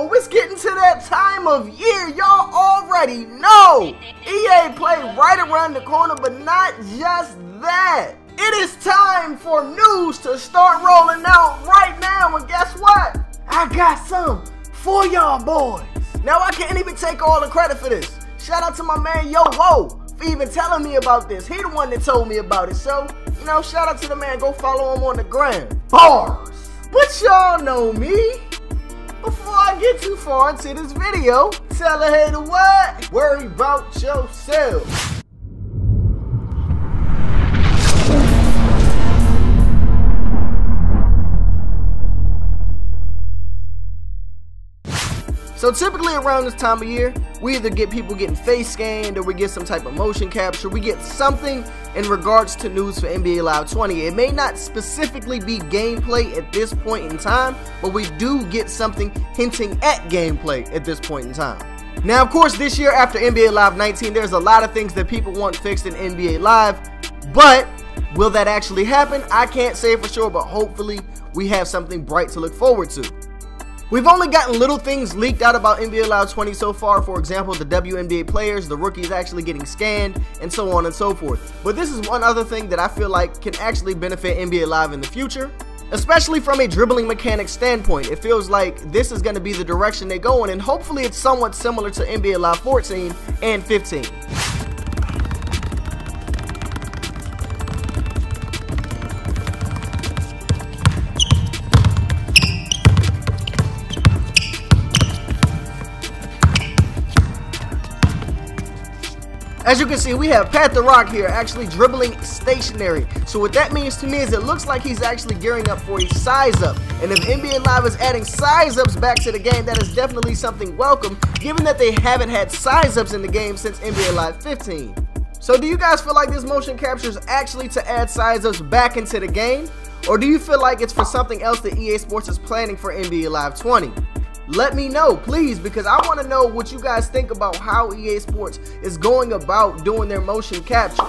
yo, it's getting to that time of year. Y'all already know. EA Play right around the corner, but not just that. It is time for news to start rolling out right now, and guess what? I got some for y'all boys. Now, I can't even take all the credit for this. Shout out to my man Yo Ho for even telling me about this. He the one that told me about it, so, you know, shout out to the man. Go follow him on the gram. Bars. But y'all know me. Before I get too far into this video, tell a hater what? Worry about yourself. So typically around this time of year, we either get people getting face scanned or we get some type of motion capture. We get something in regards to news for NBA Live 20. It may not specifically be gameplay at this point in time, but we do get something hinting at gameplay at this point in time. Now, of course, this year after NBA Live 19, there's a lot of things that people want fixed in NBA Live, but will that actually happen? I can't say for sure, but hopefully we have something bright to look forward to. We've only gotten little things leaked out about NBA Live 20 so far, for example, the WNBA players, the rookies actually getting scanned, and so on and so forth. But this is one other thing that I feel like can actually benefit NBA Live in the future, especially from a dribbling mechanic standpoint. It feels like this is going to be the direction they go in, and hopefully it's somewhat similar to NBA Live 14 and 15. As you can see, we have Pat the Rock here actually dribbling stationary. So what that means to me is it looks like he's actually gearing up for a size up. And if NBA Live is adding size ups back to the game, that is definitely something welcome, given that they haven't had size ups in the game since NBA Live 15. So do you guys feel like this motion capture is actually to add size ups back into the game? Or do you feel like it's for something else that EA Sports is planning for NBA Live 20? Let me know, please, because I want to know what you guys think about how EA Sports is going about doing their motion capture.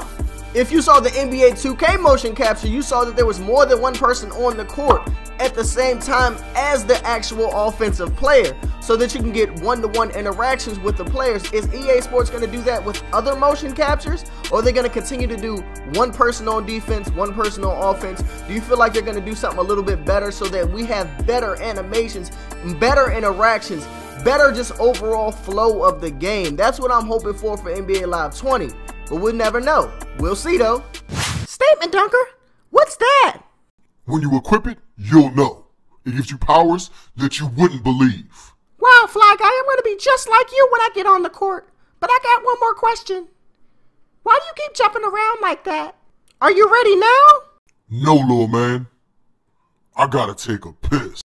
If you saw the NBA 2K motion capture, you saw that there was more than one person on the court at the same time as the actual offensive player, so that you can get one-to-one interactions with the players. Is EA Sports going to do that with other motion captures, or are they going to continue to do one person on defense, one person on offense? Do you feel like they're going to do something a little bit better so that we have better animations, better interactions, better just overall flow of the game? That's what I'm hoping for NBA Live 20, but we'll never know. We'll see, though. Statement, Dunker. What's that? When you equip it, you'll know. It gives you powers that you wouldn't believe. Wow, Fly Guy, I'm going to be just like you when I get on the court. But I got one more question. Why do you keep jumping around like that? Are you ready now? No, little man. I gotta take a piss.